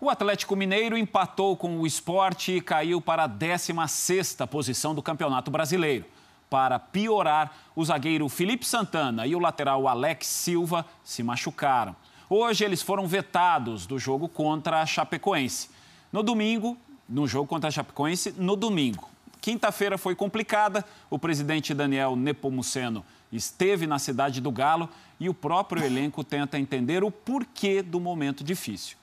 O Atlético Mineiro empatou com o Sport e caiu para a 16ª posição do Campeonato Brasileiro. Para piorar, o zagueiro Felipe Santana e o lateral Alex Silva se machucaram. Hoje eles foram vetados do jogo contra a Chapecoense. No jogo contra a Chapecoense, no domingo. Quinta-feira foi complicada, o presidente Daniel Nepomuceno esteve na cidade do Galo e o próprio elenco tenta entender o porquê do momento difícil.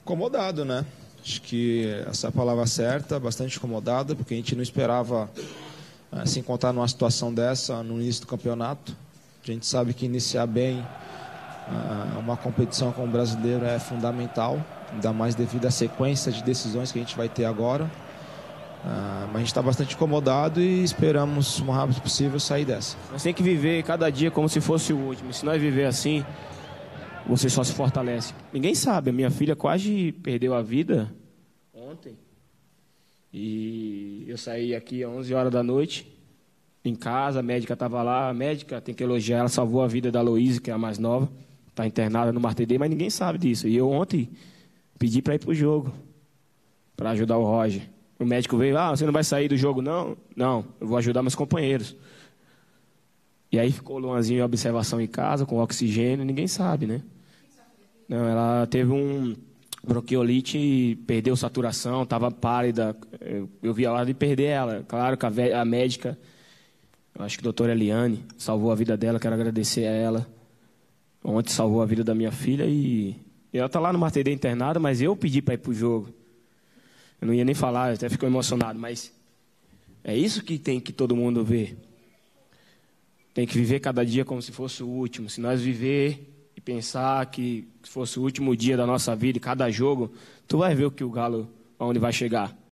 Incomodado, né? Acho que essa é a palavra certa, bastante incomodado, porque a gente não esperava se encontrar numa situação dessa no início do campeonato. A gente sabe que iniciar bem uma competição como o brasileiro é fundamental, ainda mais devido à sequência de decisões que a gente vai ter agora. Mas a gente está bastante incomodado e esperamos o mais rápido possível sair dessa. Nós temos que viver cada dia como se fosse o último. Se nós viver assim, você só se fortalece. Ninguém sabe, a minha filha quase perdeu a vida ontem. E eu saí aqui às 11 horas da noite, em casa, a médica estava lá. A médica, tem que elogiar, ela salvou a vida da Luísa, que é a mais nova. Está internada no Martedi, mas ninguém sabe disso. E eu ontem pedi para ir para o jogo, para ajudar o Roger. O médico veio, você não vai sair do jogo, não? Não, eu vou ajudar meus companheiros. E aí ficou o Luanzinho em observação em casa, com oxigênio, ninguém sabe, né? Não, ela teve um bronquiolite e perdeu saturação, estava pálida. Eu vi a hora de perder ela. Claro que a médica, acho que a doutora Eliane, salvou a vida dela, quero agradecer a ela. Ontem salvou a vida da minha filha e ela está lá no Martedi internada, mas eu pedi para ir pro jogo. Eu não ia nem falar, eu até fico emocionado, mas é isso que tem que todo mundo ver. Tem que viver cada dia como se fosse o último. Se nós viver e pensar que fosse o último dia da nossa vida, cada jogo, tu vai ver o que o Galo, aonde vai chegar.